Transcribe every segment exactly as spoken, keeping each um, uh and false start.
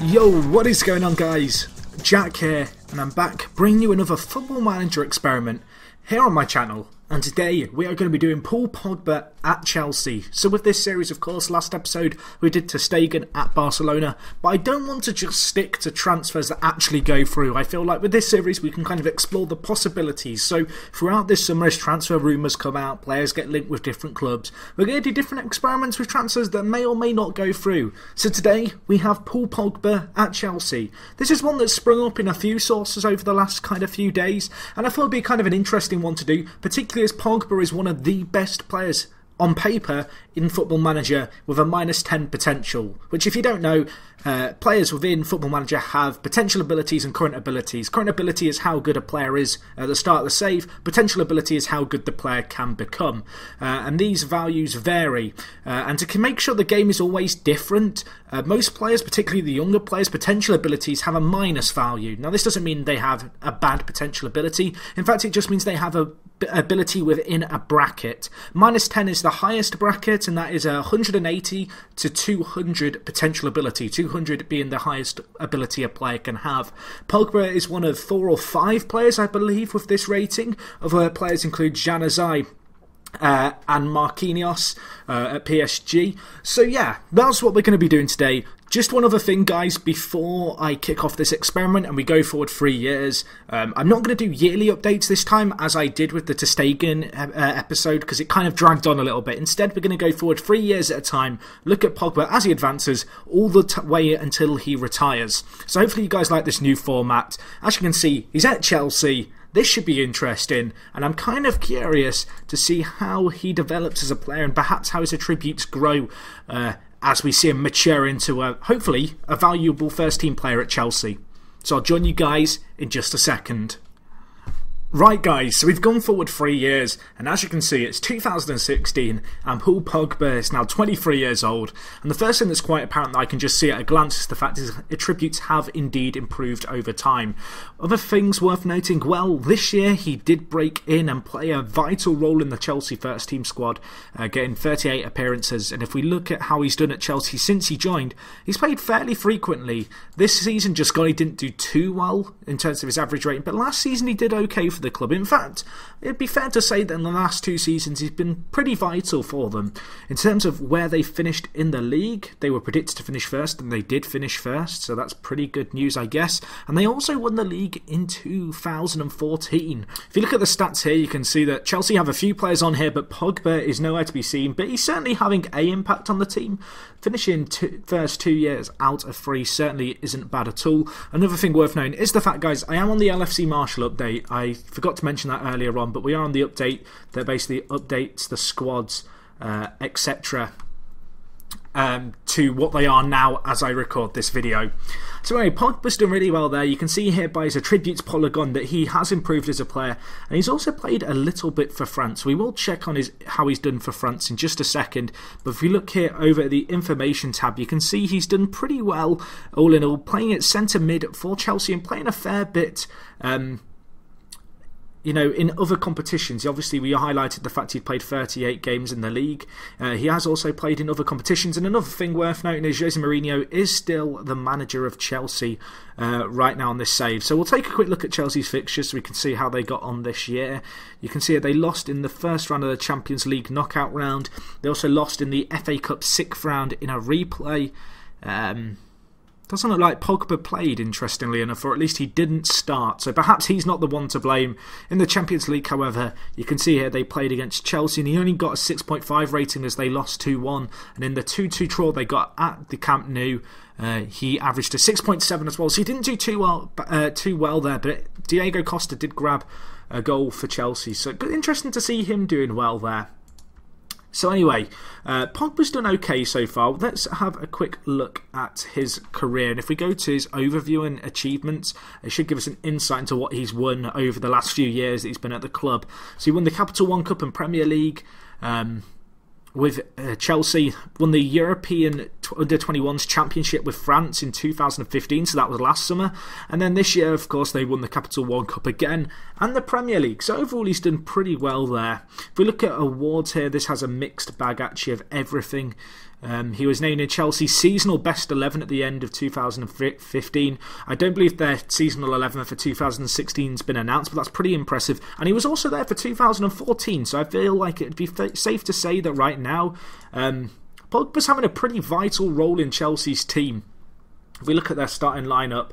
Yo, what is going on, guys? Jack here, and I'm back bringing you another Football Manager experiment here on my channel. And today we are going to be doing Paul Pogba at Chelsea. So with this series, of course, last episode we did ter Stegen at Barcelona, but I don't want to just stick to transfers that actually go through. I feel like with this series we can kind of explore the possibilities. So throughout this summer, as transfer rumours come out, players get linked with different clubs, we're going to do different experiments with transfers that may or may not go through. So today we have Paul Pogba at Chelsea. This is one that's sprung up in a few sources over the last kind of few days, and I thought it would be kind of an interesting one to do, particularly as Pogba is one of the best players on paper in Football Manager with a minus ten potential, which, if you don't know, uh, players within Football Manager have potential abilities and current abilities. Current ability is how good a player is at the start of the save. Potential ability is how good the player can become, uh, and these values vary, uh, and to make sure the game is always different, uh, most players, particularly the younger players, potential abilities have a minus value. Now this doesn't mean they have a bad potential ability, in fact it just means they have a ability within a bracket. Minus ten is the highest bracket, and that is one hundred eighty to two hundred potential ability, two hundred being the highest ability a player can have. Pogba is one of four or five players, I believe, with this rating. Other players include Januzaj Uh, and Marquinhos uh, at P S G. So yeah, that's what we're going to be doing today. Just one other thing, guys, before I kick off this experiment and we go forward three years, um, I'm not going to do yearly updates this time as I did with the ter Stegen uh, episode, because it kind of dragged on a little bit. Instead, we're going to go forward three years at a time, look at Pogba as he advances all the t way until he retires. So hopefully you guys like this new format. As you can see, he's at Chelsea. This should be interesting, and I'm kind of curious to see how he develops as a player and perhaps how his attributes grow uh, as we see him mature into, a, hopefully, a valuable first-team player at Chelsea. So I'll join you guys in just a second. Right, guys, so we've gone forward three years, and as you can see, it's two thousand sixteen, and Paul Pogba is now twenty-three years old. And the first thing that's quite apparent that I can just see at a glance is the fact his attributes have indeed improved over time. Other things worth noting, well, this year he did break in and play a vital role in the Chelsea first team squad, uh, getting thirty-eight appearances. And if we look at how he's done at Chelsea since he joined, he's played fairly frequently. This season, just gone, he didn't do too well in terms of his average rating, but last season he did okay for the club. In fact, it'd be fair to say that in the last two seasons he's been pretty vital for them. In terms of where they finished in the league, they were predicted to finish first, and they did finish first, so that's pretty good news, I guess. And they also won the league in two thousand fourteen. If you look at the stats here, you can see that Chelsea have a few players on here, but Pogba is nowhere to be seen, but he's certainly having an impact on the team. Finishing two, first two years out of three certainly isn't bad at all. Another thing worth knowing is the fact, guys, I am on the L F C Marshall update. I forgot to mention that earlier on, but we are on the update that basically updates the squads, uh, et cetera, um, to what they are now as I record this video. So anyway, Pogba's done really well there. You can see here by his attributes polygon that he has improved as a player, and he's also played a little bit for France. We will check on his how he's done for France in just a second, but if we look here over at the information tab, you can see he's done pretty well all in all, playing at centre mid for Chelsea and playing a fair bit um, you know, in other competitions. Obviously, we highlighted the fact he played thirty-eight games in the league. Uh, he has also played in other competitions. And another thing worth noting is Jose Mourinho is still the manager of Chelsea uh, right now on this save. So we'll take a quick look at Chelsea's fixtures so we can see how they got on this year. You can see they lost in the first round of the Champions League knockout round. They also lost in the F A Cup sixth round in a replay. Um... Doesn't look like Pogba played, interestingly enough, or at least he didn't start, so perhaps he's not the one to blame. In the Champions League, however, you can see here they played against Chelsea, and he only got a six point five rating as they lost two one, and in the two two draw they got at the Camp Nou, uh, he averaged a six point seven as well, so he didn't do too well, uh, too well there, but Diego Costa did grab a goal for Chelsea, so interesting to see him doing well there. So anyway, uh, Pogba's done okay so far. Let's have a quick look at his career. And if we go to his overview and achievements, it should give us an insight into what he's won over the last few years that he's been at the club. So he won the Capital One Cup and Premier League um, with uh, Chelsea, won the European Under twenty-ones Championship with France in two thousand fifteen, so that was last summer. And then this year, of course, they won the Capital One Cup again and the Premier League. So overall, he's done pretty well there. If we look at awards here, this has a mixed bag, actually, of everything. Um, he was named in Chelsea's seasonal best eleven at the end of two thousand fifteen. I don't believe their seasonal eleven for two thousand sixteen has been announced, but that's pretty impressive. And he was also there for two thousand fourteen, so I feel like it'd be safe to say that right now, um, Pogba's having a pretty vital role in Chelsea's team. If we look at their starting lineup,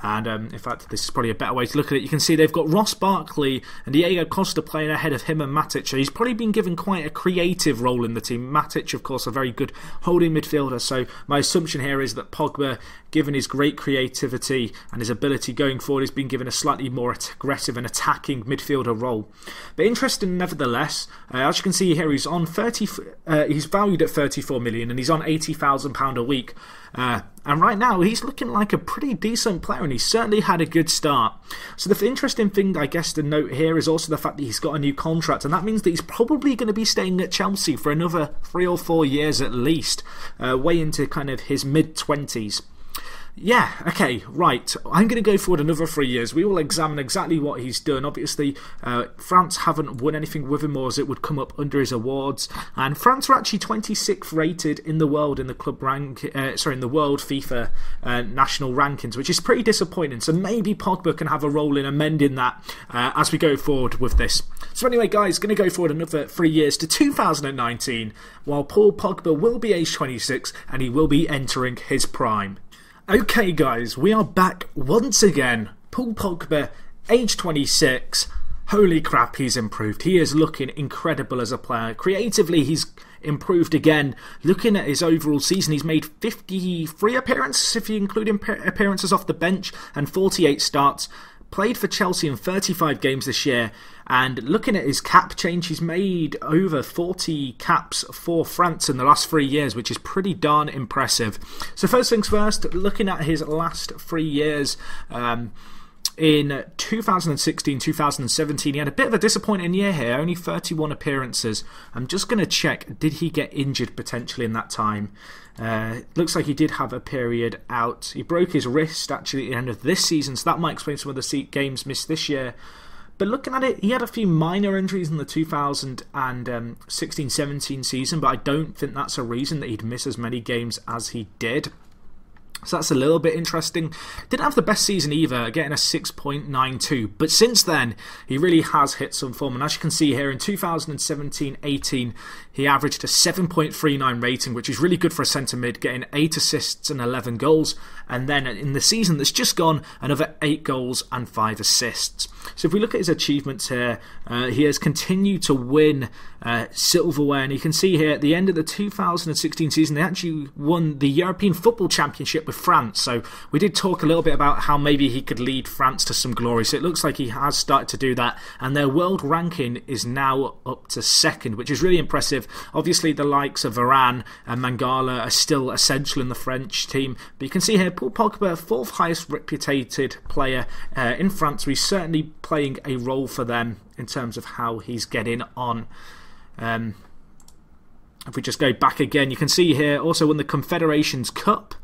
and um, in fact this is probably a better way to look at it, you can see they've got Ross Barkley and Diego Costa playing ahead of him and Matic, so he's probably been given quite a creative role in the team. Matic, of course, a very good holding midfielder, so my assumption here is that Pogba, given his great creativity and his ability going forward, has been given a slightly more aggressive and attacking midfielder role. But interesting nevertheless, uh, as you can see here, he's on thirty, uh, he's valued at thirty-four million and he's on eighty thousand pounds a week. Uh, and right now he's looking like a pretty decent player, and he's certainly had a good start. So the interesting thing, I guess, to note here is also the fact that he's got a new contract, and that means that he's probably going to be staying at Chelsea for another three or four years at least, uh, way into kind of his mid twenties. Yeah, okay, right. I'm going to go forward another three years. We will examine exactly what he's done. Obviously, uh, France haven't won anything with him, or as it would come up under his awards. And France are actually twenty-sixth rated in the world in the club rank, uh, sorry, in the world FIFA uh, national rankings, which is pretty disappointing. So maybe Pogba can have a role in amending that uh, as we go forward with this. So anyway, guys, going to go forward another three years to two thousand nineteen, while Paul Pogba will be age twenty-six and he will be entering his prime. Okay guys, we are back once again. Paul Pogba, age twenty-six. Holy crap, he's improved. He is looking incredible as a player. Creatively, he's improved again. Looking at his overall season, he's made fifty-three appearances if you include appearances off the bench and forty-eight starts. Played for Chelsea in thirty-five games this year, and looking at his cap change, he's made over forty caps for France in the last three years, which is pretty darn impressive. So first things first, looking at his last three years, um, in two thousand sixteen, two thousand seventeen, he had a bit of a disappointing year here, only thirty-one appearances. I'm just going to check, did he get injured potentially in that time? Uh, looks like he did have a period out. He broke his wrist actually at the end of this season, so that might explain some of the games missed this year. But looking at it, he had a few minor injuries in the two thousand sixteen seventeen season, but I don't think that's a reason that he'd miss as many games as he did. So that's a little bit interesting. Didn't have the best season either, getting a six point nine two. But since then, he really has hit some form. And as you can see here, in two thousand seventeen eighteen, he averaged a seven point three nine rating, which is really good for a centre-mid, getting eight assists and eleven goals. And then in the season that's just gone, another eight goals and five assists. So if we look at his achievements here, uh, he has continued to win uh, silverware. And you can see here, at the end of the two thousand sixteen season, they actually won the European Football Championship with France. So we did talk a little bit about how maybe he could lead France to some glory. So it looks like he has started to do that, and their world ranking is now up to second, which is really impressive. Obviously the likes of Varane and Mangala are still essential in the French team, but you can see here Paul Pogba, fourth highest reputed player uh, in France. He's certainly playing a role for them in terms of how he's getting on. Um, if we just go back again, you can see here also won the Confederations Cup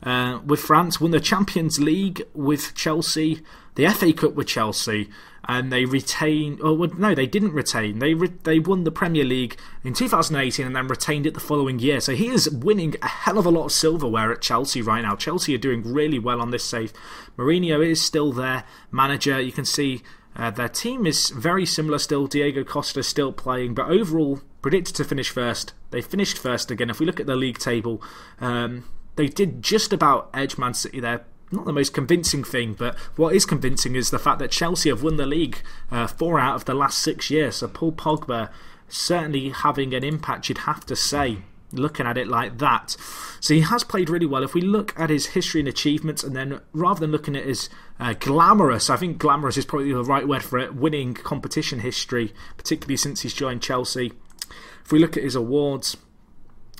Uh, with France, won the Champions League with Chelsea, the F A Cup with Chelsea, and they retained, or no, they didn't retain, they, re they won the Premier League in two thousand eighteen and then retained it the following year. So he is winning a hell of a lot of silverware at Chelsea right now. Chelsea are doing really well on this save. Mourinho is still their manager. You can see uh, their team is very similar still. Diego Costa is still playing, but overall predicted to finish first. They finished first again. If we look at the league table, um, they did just about edge Man City there. Not the most convincing thing, but what is convincing is the fact that Chelsea have won the league uh, four out of the last six years. So Paul Pogba certainly having an impact, you'd have to say, looking at it like that. So he has played really well. If we look at his history and achievements, and then rather than looking at his uh, glamorous, I think glamorous is probably the right word for it, winning competition history, particularly since he's joined Chelsea. If we look at his awards,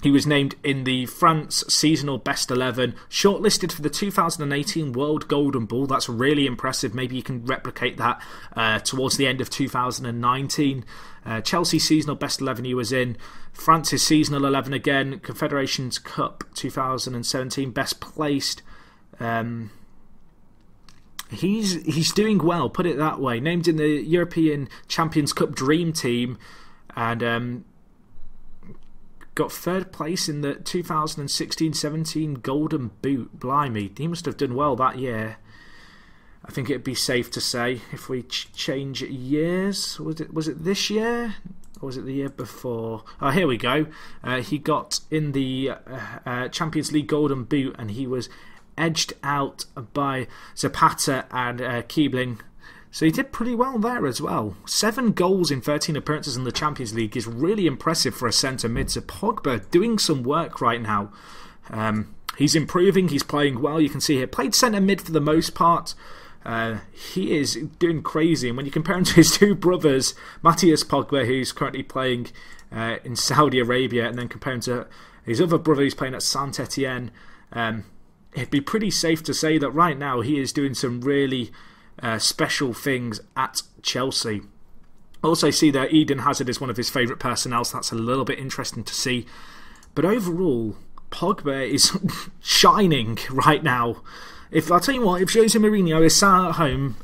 he was named in the France seasonal best eleven, shortlisted for the two thousand eighteen World Golden Ball. That's really impressive. Maybe you can replicate that uh, towards the end of two thousand nineteen. Uh, Chelsea seasonal best eleven he was in. France's seasonal eleven again. Confederations Cup two thousand seventeen, best placed. Um, he's, he's doing well, put it that way. Named in the European Champions Cup Dream Team, and Um, Got third place in the two thousand sixteen seventeen Golden Boot. Blimey, he must have done well that year. I think it'd be safe to say if we ch change years. Was it was it this year or was it the year before? Oh, here we go. Uh, he got in the uh, uh, Champions League Golden Boot, and he was edged out by Zapata and uh, Keebling. So he did pretty well there as well. Seven goals in thirteen appearances in the Champions League is really impressive for a centre-mid. So Pogba doing some work right now. Um, he's improving, he's playing well. You can see here, played centre-mid for the most part. Uh, he is doing crazy. And when you compare him to his two brothers, Matthias Pogba, who's currently playing uh, in Saudi Arabia, and then compare him to his other brother who's playing at Saint-Etienne, um, it'd be pretty safe to say that right now he is doing some really... Uh, special things at Chelsea. Also see there Eden Hazard is one of his favourite personnel, so that's a little bit interesting to see. But overall, Pogba is shining right now. If I'll tell you what, if Jose Mourinho is sat at home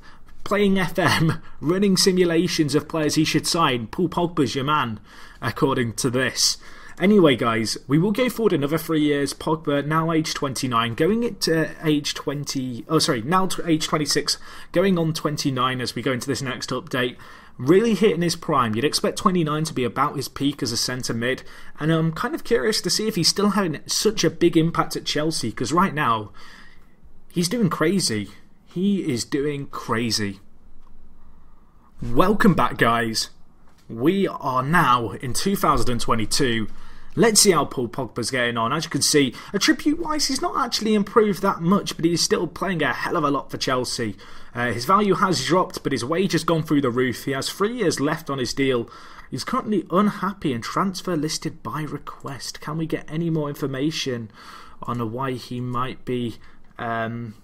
playing F M, running simulations of players he should sign, Paul Pogba's your man, according to this. Anyway, guys, we will go forward another three years. Pogba, now age twenty-nine, going it to age twenty. Oh, sorry, now to age twenty-six, going on twenty-nine as we go into this next update. Really hitting his prime. You'd expect twenty-nine to be about his peak as a centre mid, and I'm kind of curious to see if he's still having such a big impact at Chelsea, because right now he's doing crazy. He is doing crazy. Welcome back, guys. We are now in two thousand twenty-two. Let's see how Paul Pogba's getting on. As you can see, attribute-wise, he's not actually improved that much, but he's still playing a hell of a lot for Chelsea. Uh, his value has dropped, but his wage has gone through the roof. He has three years left on his deal. He's currently unhappy and transfer listed by request. Can we get any more information on why he might be... Um,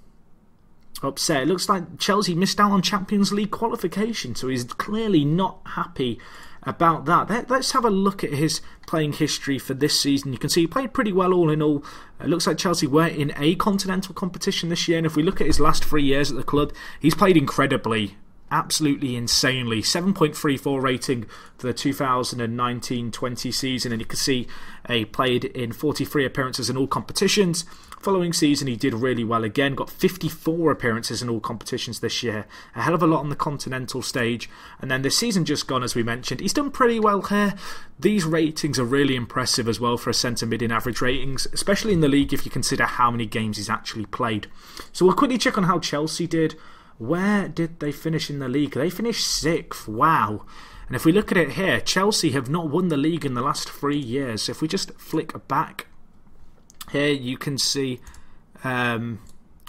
upset. It looks like Chelsea missed out on Champions League qualification, so he's clearly not happy about that. Let's have a look at his playing history for this season. You can see he played pretty well all in all. It looks like Chelsea were in a continental competition this year, and if we look at his last three years at the club, he's played incredibly, absolutely insanely. seven point three four rating for the two thousand nineteen twenty season, and you can see he played in forty-three appearances in all competitions. Following season he did really well again, got fifty-four appearances in all competitions this year, a hell of a lot on the continental stage. And then this season just gone, as we mentioned, he's done pretty well here. These ratings are really impressive as well for a centre mid in average ratings, especially in the league if you consider how many games he's actually played. So we'll quickly check on how Chelsea did. Where did they finish in the league? They finished sixth, wow. And if we look at it here, Chelsea have not won the league in the last three years. So if we just flick back here, you can see um,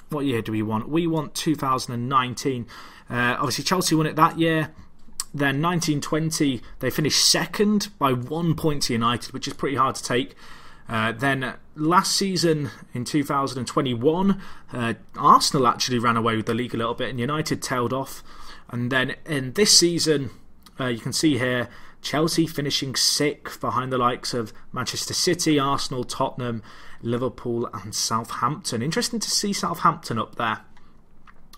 what year do we want? We want two thousand nineteen. Uh, obviously, Chelsea won it that year. Then nineteen twenty, they finished second by one point to United, which is pretty hard to take. Uh, then last season in two thousand twenty-one, uh, Arsenal actually ran away with the league a little bit, and United tailed off. And then in this season, uh, you can see here, Chelsea finishing sixth behind the likes of Manchester City, Arsenal, Tottenham, Liverpool and Southampton. Interesting to see Southampton up there.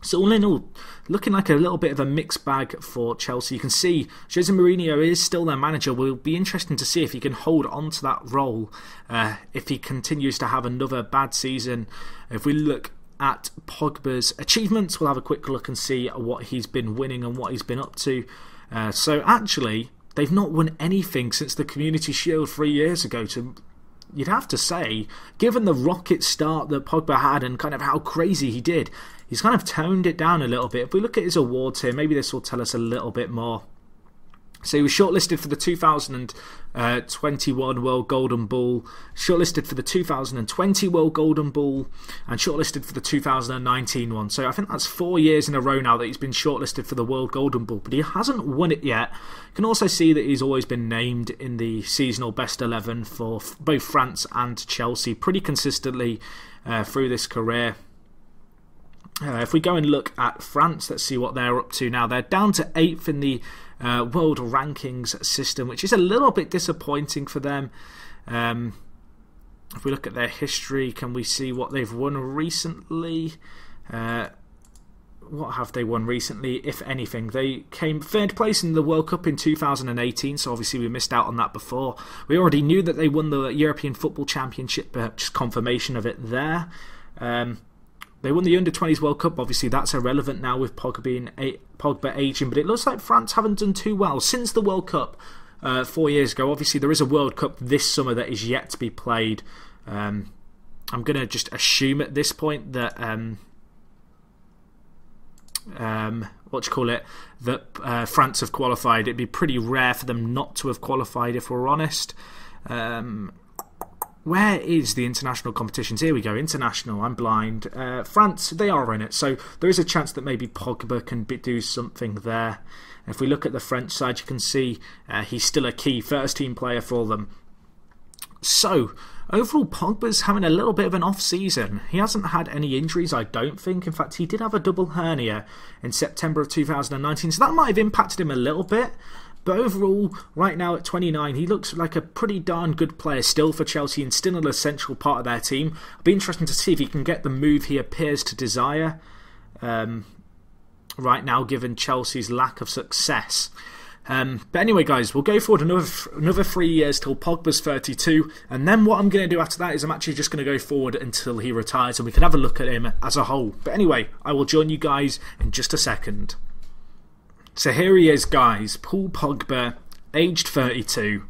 So all in all, looking like a little bit of a mixed bag for Chelsea. You can see Jose Mourinho is still their manager. Will be interesting to see if he can hold on to that role uh, if he continues to have another bad season. If we look at Pogba's achievements, we'll have a quick look and see what he's been winning and what he's been up to. Uh, so actually... They've not won anything since the Community Shield three years ago. So you'd have to say, given the rocket start that Pogba had and kind of how crazy he did, he's kind of toned it down a little bit. If we look at his awards here, maybe this will tell us a little bit more. So he was shortlisted for the two thousand twenty-one World Golden Ball, shortlisted for the two thousand twenty World Golden Ball, and shortlisted for the two thousand nineteen one. So I think that's four years in a row now that he's been shortlisted for the World Golden Ball, but he hasn't won it yet. You can also see that he's always been named in the seasonal best eleven for both France and Chelsea pretty consistently uh, through this career. Uh, if we go and look at France, let's see what they're up to now. They're down to eighth in the uh, world rankings system, which is a little bit disappointing for them. Um, if we look at their history, can we see what they've won recently? Uh, what have they won recently, if anything? They came third place in the World Cup in two thousand eighteen, so obviously we missed out on that before. We already knew that they won the European Football Championship, but just confirmation of it there. Um, they won the under twenties World Cup. Obviously that's irrelevant now with Pogba, being a Pogba aging, but it looks like France haven't done too well since the World Cup uh, four years ago. Obviously there is a World Cup this summer that is yet to be played. Um, I'm going to just assume at this point that... Um, Um, what do you call it, that uh, France have qualified. It'd be pretty rare for them not to have qualified, if we're honest. Um, where is the international competitions? Here we go, international, I'm blind. Uh, France, they are in it, so there is a chance that maybe Pogba can be, do something there. If we look at the French side, you can see uh, he's still a key first team player for them. So overall, Pogba's having a little bit of an off-season. He hasn't had any injuries, I don't think. In fact, he did have a double hernia in September of two thousand nineteen, so that might have impacted him a little bit. But overall, right now at twenty-nine, he looks like a pretty darn good player still for Chelsea and still an essential part of their team. It'll be interesting to see if he can get the move he appears to desire um, right now, given Chelsea's lack of success. Um, but anyway, guys, we'll go forward another another three years till Pogba's thirty-two, and then what I'm going to do after that is I'm actually just going to go forward until he retires, and we can have a look at him as a whole. But anyway, I will join you guys in just a second. So here he is, guys, Paul Pogba, aged thirty-two,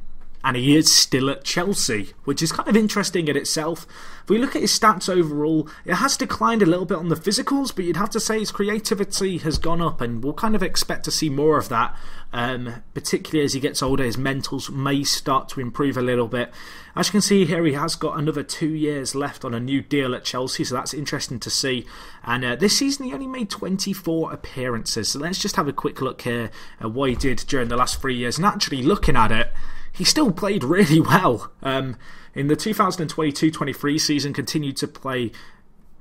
and he is still at Chelsea, which is kind of interesting in itself. If we look at his stats overall, it has declined a little bit on the physicals, but you'd have to say his creativity has gone up, and we'll kind of expect to see more of that, um, particularly as he gets older. His mentals may start to improve a little bit. As you can see here, he has got another two years left on a new deal at Chelsea, so that's interesting to see. And uh, this season he only made twenty-four appearances, so let's just have a quick look here at what he did during the last three years, and actually looking at it, he still played really well. Um, in the two thousand twenty-two twenty-three season, continued to play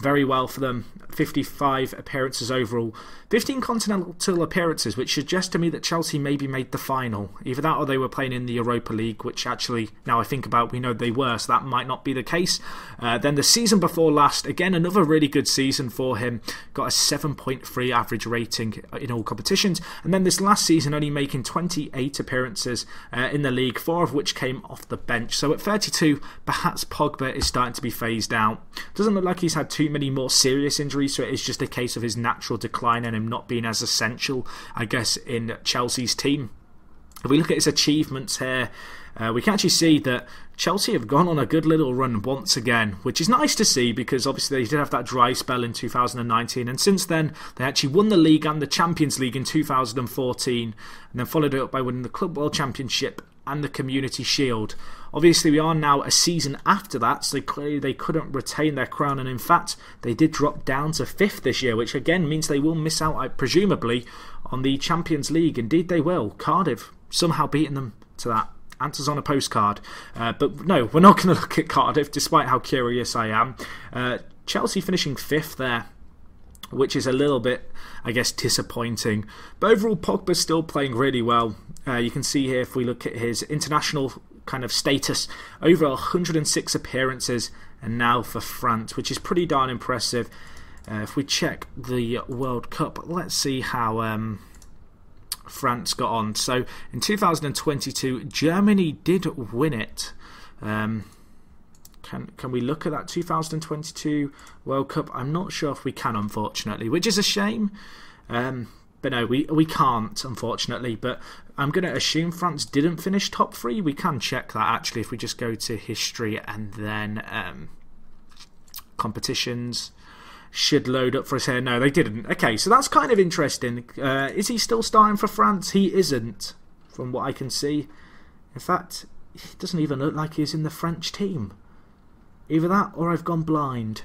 very well for them. fifty-five appearances overall. fifteen continental appearances, which suggests to me that Chelsea maybe made the final. Either that or they were playing in the Europa League, which actually, now I think about, we know they were, so that might not be the case. Uh, then the season before last, again, another really good season for him. Got a seven point three average rating in all competitions. And then this last season, only making twenty-eight appearances uh, in the league, four of which came off the bench. So at thirty-two, perhaps Pogba is starting to be phased out. Doesn't look like he's had too many more serious injuries, so it is just a case of his natural decline and him not being as essential, I guess, in Chelsea's team. If we look at his achievements here, uh, we can actually see that Chelsea have gone on a good little run once again, which is nice to see, because obviously they did have that dry spell in two thousand nineteen, and since then they actually won the league and the Champions League in two thousand fourteen, and then followed it up by winning the Club World Championship and the Community Shield. Obviously we are now a season after that, so clearly they couldn't retain their crown, and in fact they did drop down to fifth this year, which again means they will miss out, presumably, on the Champions League. Indeed they will. Cardiff somehow beating them to that. Answers on a postcard. Uh, but no, we're not going to look at Cardiff, despite how curious I am. Uh, Chelsea finishing fifth there, which is a little bit, I guess, disappointing. But overall, Pogba's still playing really well. Uh, you can see here, if we look at his international kind of status, over one hundred and six appearances, and now for France, which is pretty darn impressive. Uh, if we check the World Cup, let's see how um, France got on. So in two thousand twenty-two, Germany did win it. Um, Can, can we look at that two thousand twenty-two World Cup? I'm not sure if we can, unfortunately, which is a shame. Um, but no, we, we can't, unfortunately. But I'm going to assume France didn't finish top three. We can check that, actually, if we just go to history and then um, competitions. Should load up for us here. No, they didn't. Okay, so that's kind of interesting. Uh, is he still starting for France? He isn't, from what I can see. In fact, he doesn't even look like he's in the French team. Either that or I've gone blind.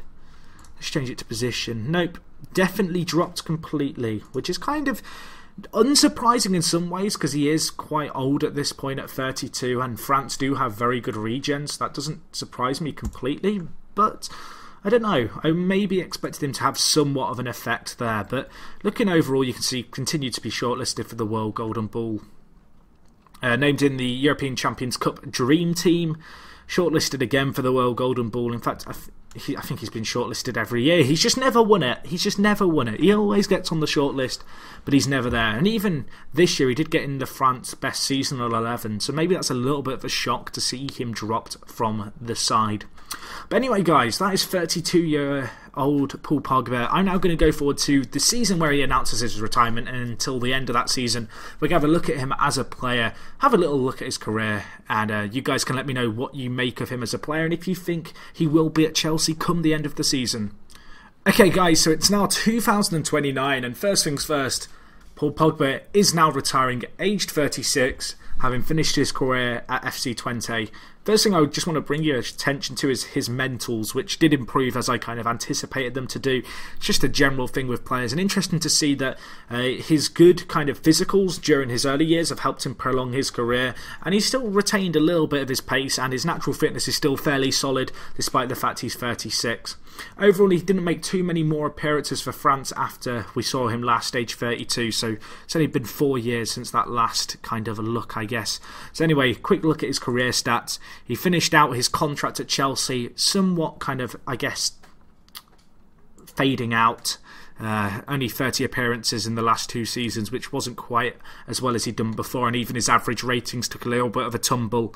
Let's change it to position. Nope. Definitely dropped completely, which is kind of unsurprising in some ways, because he is quite old at this point at thirty-two, and France do have very good regen, so that doesn't surprise me completely. But I don't know. I maybe expected him to have somewhat of an effect there. But looking overall, you can see continued to be shortlisted for the World Golden Ball. Uh, named in the European Champions Cup Dream Team. Shortlisted again for the World Golden Ball. In fact, he, I think he's been shortlisted every year. He's just never won it. He's just never won it. He always gets on the shortlist, but he's never there. And even this year, he did get in the France best seasonal eleven. So maybe that's a little bit of a shock to see him dropped from the side. But anyway, guys, that is thirty-two-year-old Paul Pogba. I'm now going to go forward to the season where he announces his retirement, and until the end of that season, we're going to have a look at him as a player, have a little look at his career, and uh, you guys can let me know what you make of him as a player and if you think he will be at Chelsea come the end of the season. Okay, guys, so it's now two thousand twenty-nine, and first things first, Paul Pogba is now retiring at aged thirty-six, having finished his career at F C Twente. First thing I just want to bring your attention to is his mentals, which did improve as I kind of anticipated them to do. It's just a general thing with players, and interesting to see that uh, his good kind of physicals during his early years have helped him prolong his career, and he's still retained a little bit of his pace, and his natural fitness is still fairly solid despite the fact he's thirty-six. Overall, he didn't make too many more appearances for France after we saw him last, age thirty-two, so it's only been four years since that last kind of a look, I guess. So anyway, quick look at his career stats. He finished out his contract at Chelsea, somewhat kind of, I guess, fading out. Uh, only thirty appearances in the last two seasons, which wasn't quite as well as he'd done before, and even his average ratings took a little bit of a tumble.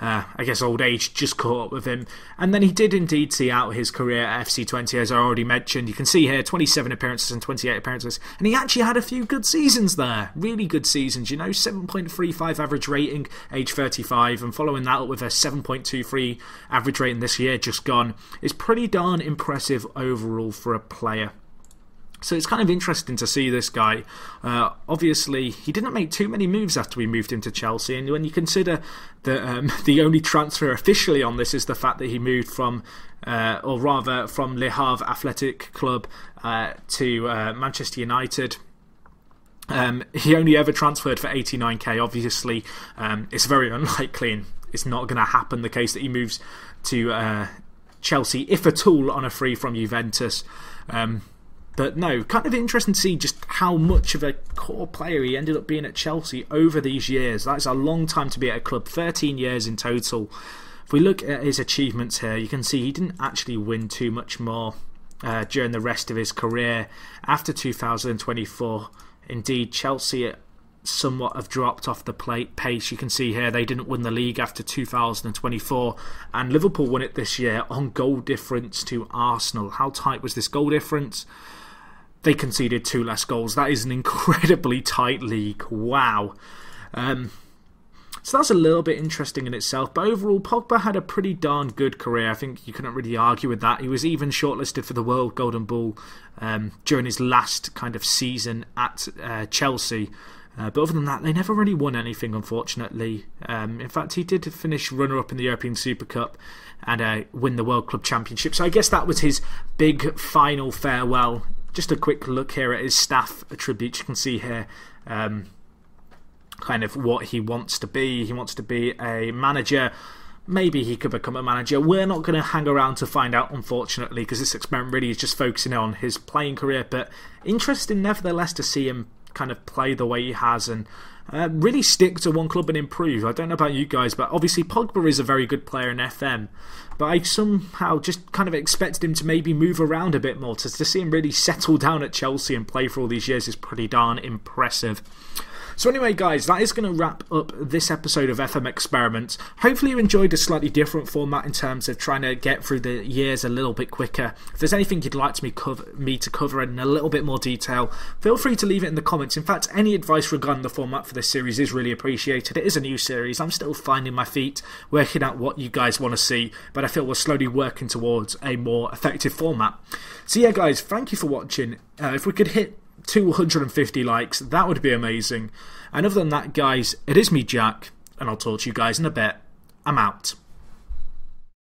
Uh, I guess old age just caught up with him. And then he did indeed see out his career at F C Twente, as I already mentioned. You can see here twenty-seven appearances and twenty-eight appearances, and he actually had a few good seasons there, really good seasons, you know, seven point three five average rating, age thirty-five, and following that up with a seven point two three average rating this year, just gone, is pretty darn impressive overall for a player. So it's kind of interesting to see this guy. Uh, obviously, he didn't make too many moves after we moved him to Chelsea. And when you consider that um, the only transfer officially on this is the fact that he moved from, uh, or rather from Le Havre Athletic Club uh, to uh, Manchester United. Um, he only ever transferred for eighty-nine K. Obviously, um, it's very unlikely, and it's not going to happen, the case that he moves to uh, Chelsea, if at all, on a free from Juventus. Um, But no, kind of interesting to see just how much of a core player he ended up being at Chelsea over these years. That's a long time to be at a club, thirteen years in total. If we look at his achievements here, you can see he didn't actually win too much more uh, during the rest of his career. After two thousand twenty-four, indeed, Chelsea somewhat have dropped off the plate pace. You can see here they didn't win the league after two thousand twenty-four, and Liverpool won it this year on goal difference to Arsenal. How tight was this goal difference? They conceded two less goals. That is an incredibly tight league. Wow. Um, so that's a little bit interesting in itself. But overall, Pogba had a pretty darn good career. I think you couldn't really argue with that. He was even shortlisted for the World Golden Ball um, during his last kind of season at uh, Chelsea. Uh, but other than that, they never really won anything, unfortunately. Um, in fact, he did finish runner-up in the European Super Cup and uh, win the World Club Championship. So I guess that was his big final farewell. Just a quick look here at his staff attributes. You can see here um, kind of what he wants to be. He wants to be a manager. Maybe he could become a manager. We're not going to hang around to find out, unfortunately, because this experiment really is just focusing on his playing career. But interesting, nevertheless, to see him kind of play the way he has and uh, really stick to one club and improve. I don't know about you guys, but obviously Pogba is a very good player in F M, but I somehow just kind of expected him to maybe move around a bit more. To, to see him really settle down at Chelsea and play for all these years is pretty darn impressive. So anyway, guys, that is going to wrap up this episode of F M Experiments. Hopefully you enjoyed a slightly different format in terms of trying to get through the years a little bit quicker. If there's anything you'd like me, cover, me to cover in a little bit more detail, feel free to leave it in the comments. In fact, any advice regarding the format for this series is really appreciated. It is a new series. I'm still finding my feet, working out what you guys want to see, but I feel we're slowly working towards a more effective format. So yeah, guys, thank you for watching. Uh, if we could hit two hundred fifty likes, that would be amazing. And other than that, guys, it is me, Jack, and I'll talk to you guys in a bit. I'm out.